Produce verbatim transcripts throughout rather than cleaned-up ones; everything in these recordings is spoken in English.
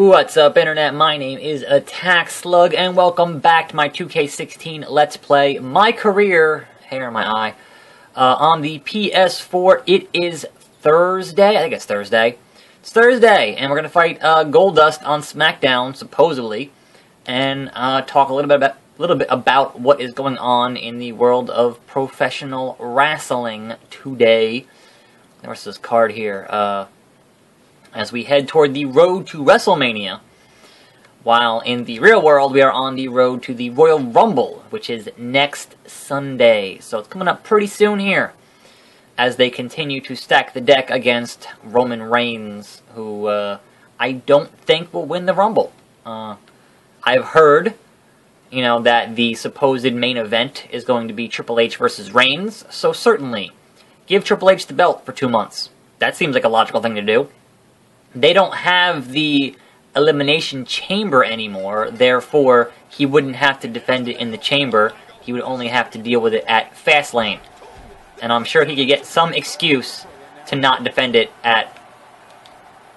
What's up, Internet? My name is Attack Slug, and welcome back to my two K sixteen Let's Play, my career, hair in my eye, uh, on the P S four. It is Thursday, I think it's Thursday. It's Thursday, and we're going to fight uh, Goldust on SmackDown, supposedly, and uh, talk a little bit about a little bit about what is going on in the world of professional wrestling today. Where's this card here? Uh... As we head toward the road to WrestleMania, while in the real world we are on the road to the Royal Rumble, which is next Sunday. So it's coming up pretty soon here, as they continue to stack the deck against Roman Reigns, who uh, I don't think will win the Rumble. Uh, I've heard, you know, that the supposed main event is going to be Triple H versus Reigns, so certainly give Triple H the belt for two months. That seems like a logical thing to do. They don't have the Elimination Chamber anymore, therefore he wouldn't have to defend it in the Chamber. He would only have to deal with it at Fastlane. And I'm sure he could get some excuse to not defend it at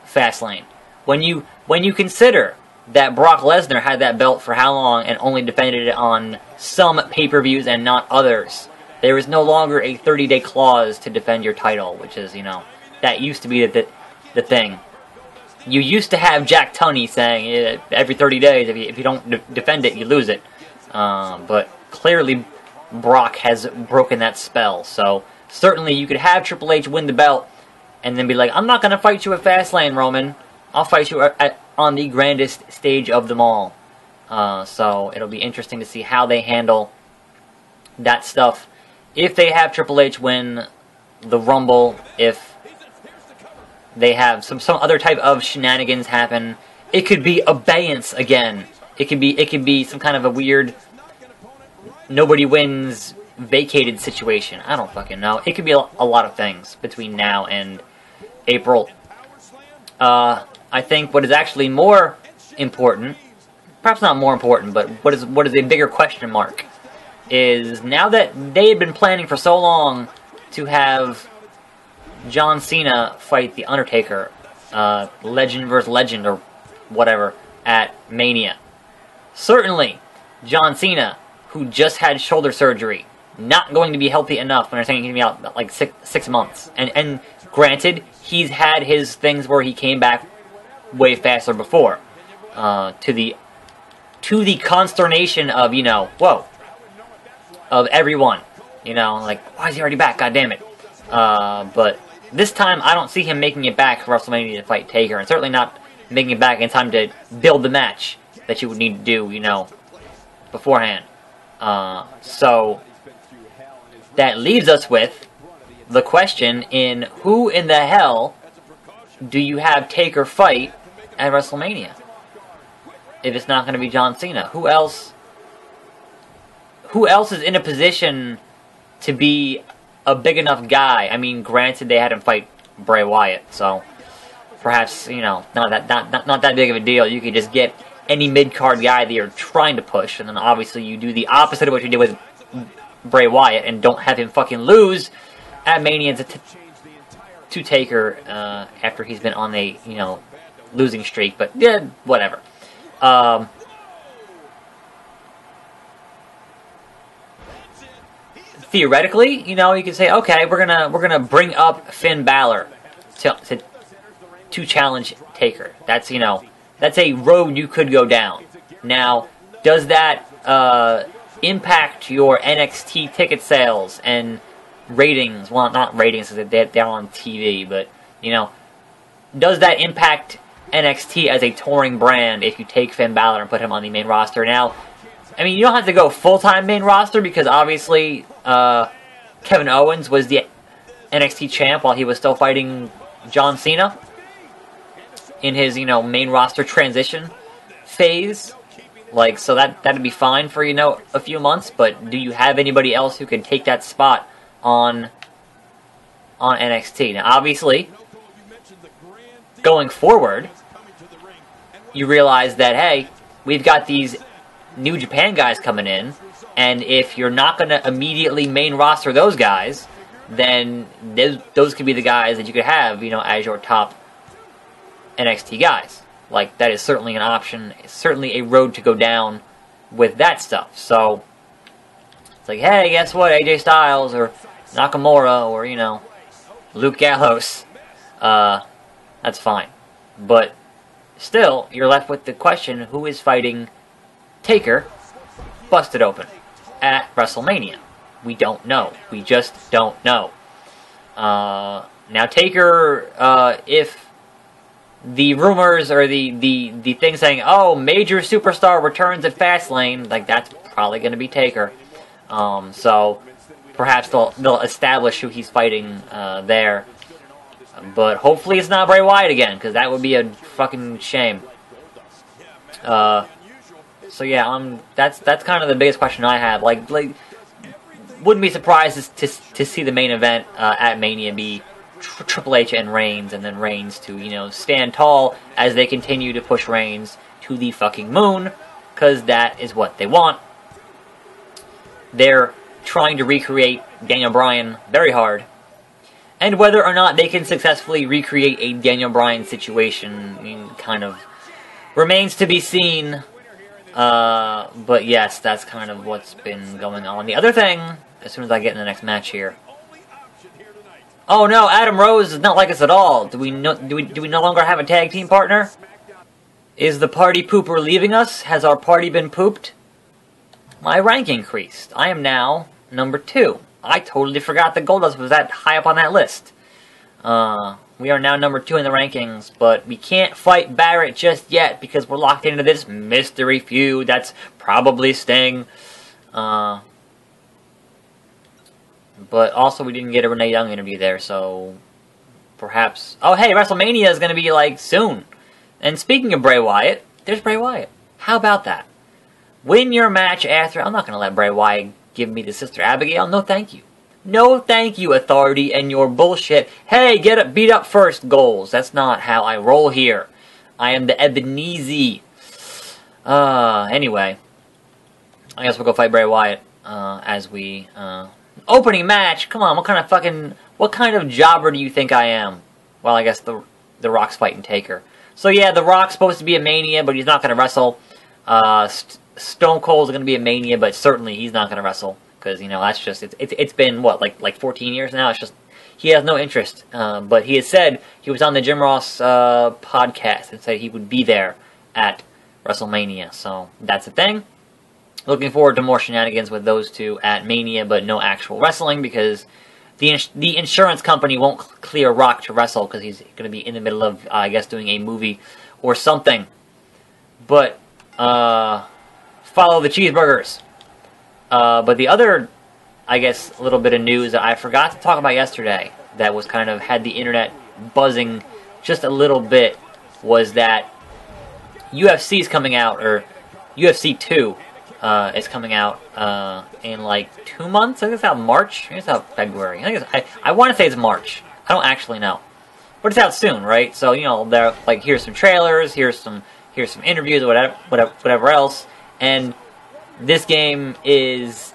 Fastlane. When you when you consider that Brock Lesnar had that belt for how long and only defended it on some pay-per-views and not others, there is no longer a thirty-day clause to defend your title, which is, you know, that used to be the, the thing. You used to have Jack Tunney saying, yeah, every thirty days, if you, if you don't de defend it, you lose it. Um, but clearly, Brock has broken that spell. So, certainly, you could have Triple H win the belt and then be like, I'm not going to fight you at Fastlane, Roman. I'll fight you at, at, on the grandest stage of them all. Uh, so, it'll be interesting to see how they handle that stuff. If they have Triple H win the Rumble, if they have some some other type of shenanigans happen. It could be abeyance again. It could be it could be some kind of a weird nobody wins vacated situation. I don't fucking know. It could be a lot of things between now and April. Uh, I think what is actually more important, perhaps not more important, but what is what is a bigger question mark, is now that they had been planning for so long to have John Cena fight the Undertaker, uh, legend versus legend or whatever, at Mania. Certainly, John Cena, who just had shoulder surgery, not going to be healthy enough when they're saying he's going to be out like six, six months. And, and granted, he's had his things where he came back way faster before, uh, to the to the consternation of, you know, whoa, of everyone. You know, like, why is he already back? God damn it. Uh, but this time, I don't see him making it back for WrestleMania to fight Taker, and certainly not making it back in time to build the match that you would need to do, you know, beforehand. Uh, so, that leaves us with the question in who in the hell do you have Taker fight at WrestleMania? If it's not going to be John Cena, who else, who else is in a position to be a big enough guy? I mean, granted, they had him fight Bray Wyatt, so perhaps, you know, not that not not, not that big of a deal. You could just get any mid-card guy that you're trying to push, and then obviously you do the opposite of what you did with Bray Wyatt, and don't have him fucking lose at Mania to, to Taker uh, after he's been on a, you know, losing streak. But yeah, whatever. Um, Theoretically, you know, you can say, okay, we're gonna we're gonna bring up Finn Balor to, to to challenge Taker. That's, you know, that's a road you could go down. Now, does that uh, impact your N X T ticket sales and ratings? Well, not ratings, because they're, they're on T V, but, you know, does that impact N X T as a touring brand if you take Finn Balor and put him on the main roster now? I mean, you don't have to go full-time main roster because, obviously, uh, Kevin Owens was the N X T champ while he was still fighting John Cena in his, you know, main roster transition phase. Like, so that, that'd be fine for, you know, a few months, but do you have anybody else who can take that spot on, on N X T? Now, obviously, going forward, you realize that, hey, we've got these New Japan guys coming in, and if you're not going to immediately main roster those guys, then those, those could be the guys that you could have, you know, as your top N X T guys. like, that is certainly an option, certainly a road to go down with that stuff. So, it's like, hey, guess what, A J Styles, or Nakamura, or, you know, Luke Gallows, uh, that's fine. But, still, you're left with the question, who is fighting Taker busted open at WrestleMania? We don't know. We just don't know. Uh, now, Taker, uh, if the rumors or the, the, the thing saying, oh, major superstar returns at Fastlane, like, that's probably going to be Taker. Um, so, perhaps they'll, they'll establish who he's fighting uh, there. But hopefully it's not Bray Wyatt again, because that would be a fucking shame. Uh, so, yeah, um, that's that's kind of the biggest question I have. Like, like wouldn't be surprised to, to, to see the main event uh, at Mania be Tri Triple H and Reigns, and then Reigns to, you know, stand tall as they continue to push Reigns to the fucking moon, because that is what they want. They're trying to recreate Daniel Bryan very hard. And whether or not they can successfully recreate a Daniel Bryan situation, I mean, kind of remains to be seen. Uh, but yes, that's kind of what's been going on. The other thing, as soon as I get in the next match here. Oh no, Adam Rose is not like us at all. Do we no, do we do we no longer have a tag team partner? Is the party pooper leaving us? Has our party been pooped? My rank increased. I am now number two. I totally forgot that Goldust was that high up on that list. Uh, we are now number two in the rankings, but we can't fight Barrett just yet because we're locked into this mystery feud that's probably Sting. Uh, but also we didn't get a Renee Young interview there, so perhaps... Oh hey, WrestleMania is going to be, like, soon. And speaking of Bray Wyatt, there's Bray Wyatt. How about that? Win your match after... I'm not going to let Bray Wyatt... give me the Sister Abigail. No, thank you. No, thank you, Authority, and your bullshit. Hey, get up, beat up first goals. That's not how I roll here. I am the Ebenezer. Uh, anyway. I guess we'll go fight Bray Wyatt, uh, as we, uh... opening match? Come on, what kind of fucking... what kind of jobber do you think I am? Well, I guess the, the Rock's fighting Taker. So, yeah, The Rock's supposed to be a Mania, but he's not gonna wrestle. Uh... Stone Cold's going to be a Mania, but certainly he's not going to wrestle. Because, you know, that's just... It's, it's, it's been, what, like like fourteen years now? It's just... He has no interest. Uh, but he has said... He was on the Jim Ross uh, podcast and said he would be there at WrestleMania. So, that's the thing. Looking forward to more shenanigans with those two at Mania, but no actual wrestling. Because the, ins the insurance company won't clear Rock to wrestle. Because he's going to be in the middle of, uh, I guess, doing a movie or something. But, uh... follow the cheeseburgers. Uh, but the other, I guess, little bit of news that I forgot to talk about yesterday that was kind of had the internet buzzing just a little bit was that U F C is coming out, or U F C two uh, is coming out uh, in like two months? I think it's out March. I think it's out February. I, think it's, I, I want to say it's March. I don't actually know. But it's out soon, right? So, you know, they're like, here's some trailers, here's some, here's some interviews, whatever, whatever, whatever else. And this game is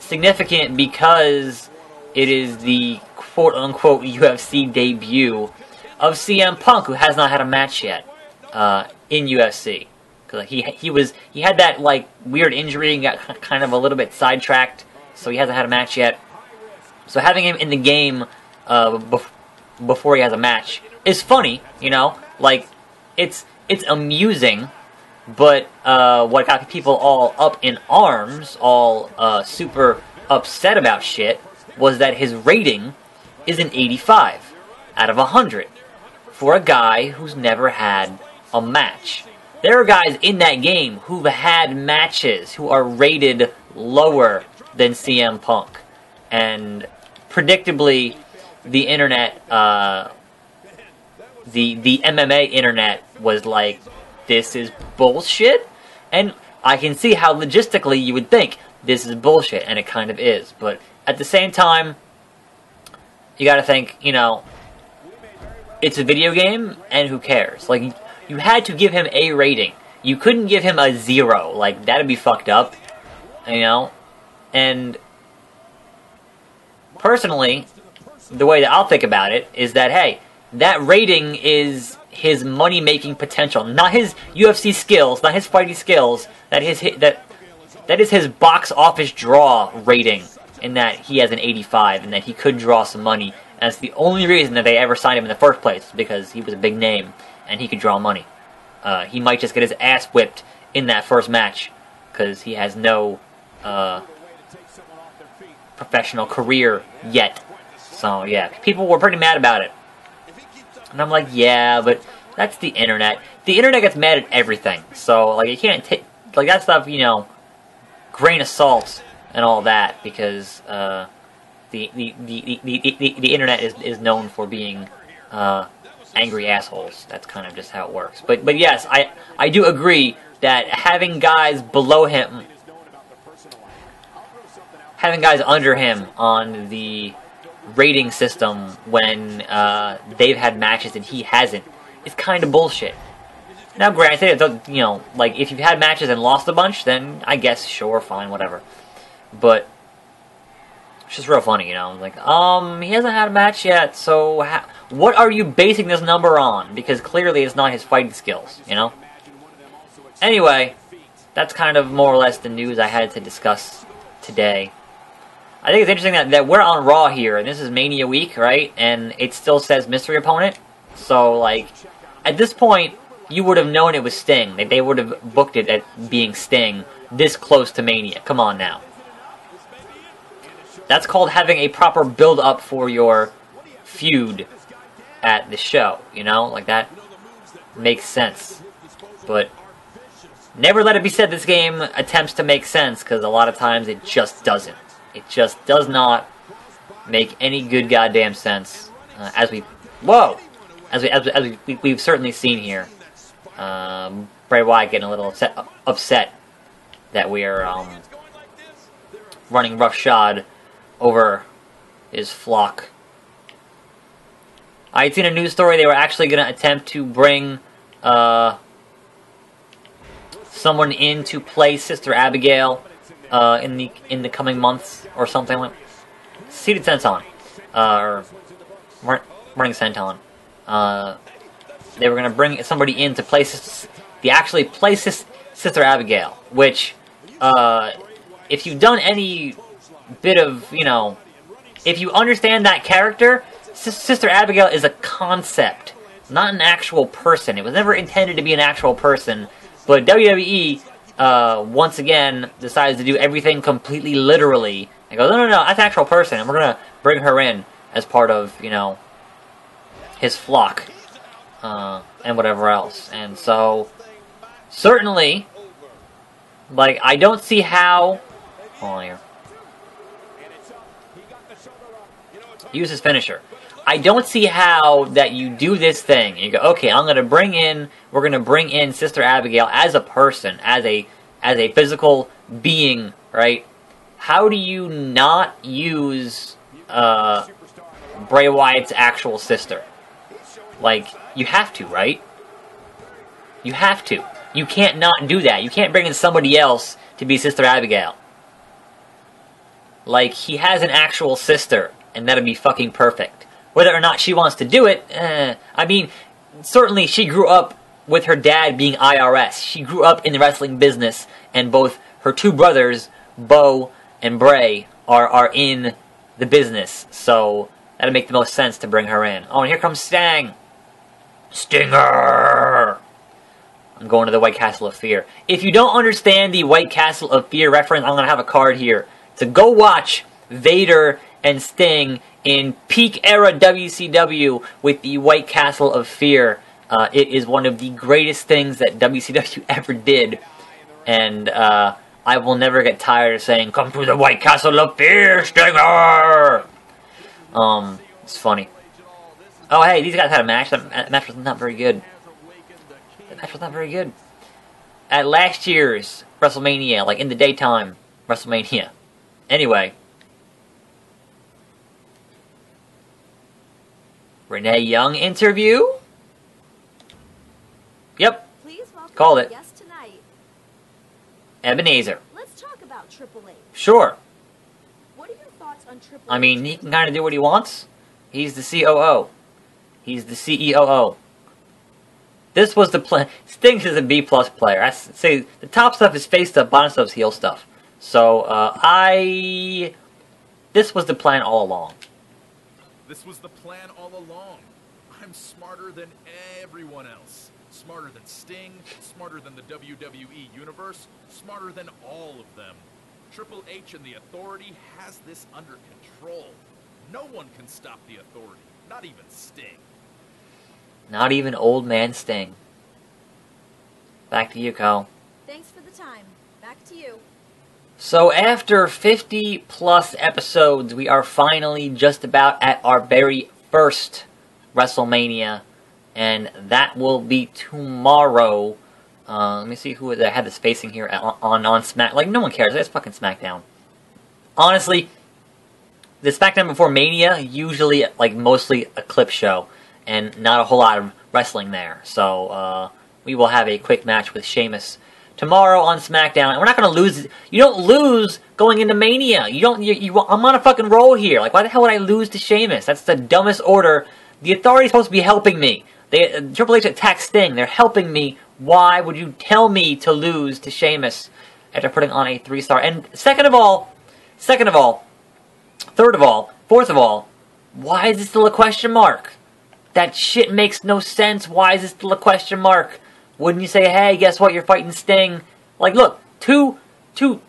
significant because it is the quote-unquote U F C debut of C M Punk, who has not had a match yet uh, in U F C. Cause he he was he had that like weird injury and got kind of a little bit sidetracked, so he hasn't had a match yet. So having him in the game uh, bef before he has a match is funny, you know, like it's it's amusing. But uh, what got people all up in arms, all uh, super upset about shit, was that his rating is an eighty-five out of one hundred for a guy who's never had a match. There are guys in that game who've had matches who are rated lower than C M Punk. And predictably, the internet, uh, the, the M M A internet was like... this is bullshit, and I can see how logistically you would think this is bullshit, and it kind of is, but at the same time, you gotta think, you know, it's a video game, and who cares? Like, you had to give him a rating. You couldn't give him a zero. Like, that'd be fucked up, you know? And personally, the way that I'll think about it is that, hey, that rating is his money-making potential, not his U F C skills, not his fighting skills. That his that that is his box office draw rating, in that he has an eighty-five and that he could draw some money. And that's the only reason that they ever signed him in the first place, because he was a big name and he could draw money. Uh, he might just get his ass whipped in that first match because he has no uh, professional career yet. So yeah, people were pretty mad about it. And I'm like, yeah, but that's the internet. The internet gets mad at everything. So, like, you can't take, like, that stuff, you know, grain of salt and all that, because uh, the, the, the, the, the, the, the internet is, is known for being uh, angry assholes. That's kind of just how it works. But, but yes, I, I do agree that having guys below him, having guys under him on the rating system when uh, they've had matches and he hasn't, it's kind of bullshit. Now, granted, you know, like, if you've had matches and lost a bunch, then I guess, sure, fine, whatever. But it's just real funny, you know. Like, um, he hasn't had a match yet, so ha what are you basing this number on? Because clearly it's not his fighting skills, you know. Anyway, that's kind of more or less the news I had to discuss today. I think it's interesting that, that we're on Raw here, and this is Mania week, right? And it still says mystery opponent. So, like, at this point, you would have known it was Sting. They, they would have booked it at being Sting this close to Mania. Come on now. That's called having a proper build-up for your feud at the show, you know? Like, that makes sense. But never let it be said this game attempts to make sense, because a lot of times it just doesn't. It just does not make any good goddamn sense, uh, as we, whoa, as we, as, we, as we, we, we've certainly seen here. Um, Bray Wyatt getting a little upset, upset that we are um, running roughshod over his flock. I had seen a news story they were actually going to attempt to bring uh, someone in to play Sister Abigail. Uh, in the in the coming months or something like, seated senton, uh, or running senton, uh, they were gonna bring somebody in to play they actually play Sister Abigail, which, uh, if you've done any bit of, you know, if you understand that character, Sister Abigail is a concept, not an actual person. It was never intended to be an actual person, but W W E. Uh, once again, decides to do everything completely literally. And goes, no, no, no, that's an actual person, and we're gonna bring her in as part of, you know, his flock, uh, and whatever else. And so, certainly, like, I don't see how... Hold on here. Use his finisher. I don't see how that you do this thing, and you go, okay, I'm gonna bring in, we're gonna bring in Sister Abigail as a person, as a, as a physical being, right? How do you not use, uh, Bray Wyatt's actual sister? Like, you have to, right? You have to. You can't not do that. You can't bring in somebody else to be Sister Abigail. Like, he has an actual sister, and that'd be fucking perfect. Whether or not she wants to do it, eh. I mean, certainly she grew up with her dad being I R S. She grew up in the wrestling business, and both her two brothers, Bo and Bray, are, are in the business. So, that'd make the most sense to bring her in. Oh, and here comes Sting. Stinger! I'm going to the White Castle of Fear. If you don't understand the White Castle of Fear reference, I'm going to have a card here. So go watch Vader and Sting in peak era W C W with the White Castle of Fear. Uh, it is one of the greatest things that W C W ever did. And uh, I will never get tired of saying, come to the White Castle of Fear, Stinger! Um, it's funny. Oh, hey, these guys had a match. That match was not very good. That match was not very good. At last year's WrestleMania, like in the daytime, WrestleMania. Anyway. Renee Young interview? Yep. Called it. Yes, tonight. Ebenezer. Let's talk about Triple H. Sure. What are your thoughts on Triple H? I mean, he can kind of do what he wants. He's the C O O. He's the C E O O. This was the plan. Sting is a B plus player. I say the top stuff is face stuff, bottom stuff is heel stuff. So uh, I. This was the plan all along. This was the plan all along. I'm smarter than everyone else. Smarter than Sting, smarter than the W W E Universe, smarter than all of them. Triple H and the Authority has this under control. No one can stop the Authority, not even Sting. Not even old man Sting. Back to you, Kyle. Thanks for the time. Back to you. So after fifty plus episodes, we are finally just about at our very first WrestleMania. And that will be tomorrow. Uh, let me see who I had the spacing here on, on, on Smack. Like, no one cares. It's fucking SmackDown. Honestly, the SmackDown before Mania, usually, like, mostly a clip show. And not a whole lot of wrestling there. So, uh, we will have a quick match with Sheamus tomorrow on SmackDown. And we're not going to lose. You don't lose going into Mania. You don't. You, you, I'm on a fucking roll here. Like, why the hell would I lose to Sheamus? That's the dumbest order. The Authority's supposed to be helping me. They, uh, Triple H attacks Sting. They're helping me. Why would you tell me to lose to Sheamus after putting on a three-star? And second of all, second of all, third of all, fourth of all, why is this still a question mark? That shit makes no sense. Why is this still a question mark? Wouldn't you say, hey, guess what? You're fighting Sting. Like, look, two, two.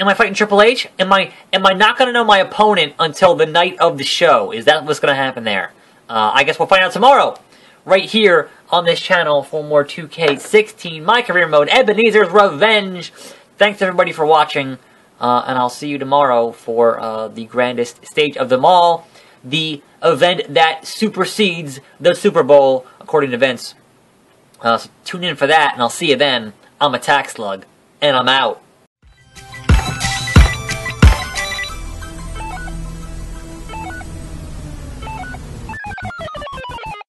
Am I fighting Triple H? Am I, am I not going to know my opponent until the night of the show? Is that what's going to happen there? Uh, I guess we'll find out tomorrow. Right here on this channel for more two K sixteen, my career mode, Ebenezer's Revenge. Thanks everybody for watching, uh, and I'll see you tomorrow for uh, the grandest stage of them all, the event that supersedes the Super Bowl, according to Vince. Uh, so tune in for that, and I'll see you then. I'm Attack Slug, and I'm out.